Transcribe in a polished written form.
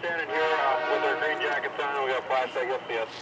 standing here with our green jackets on. We got flashlight. You'll see us.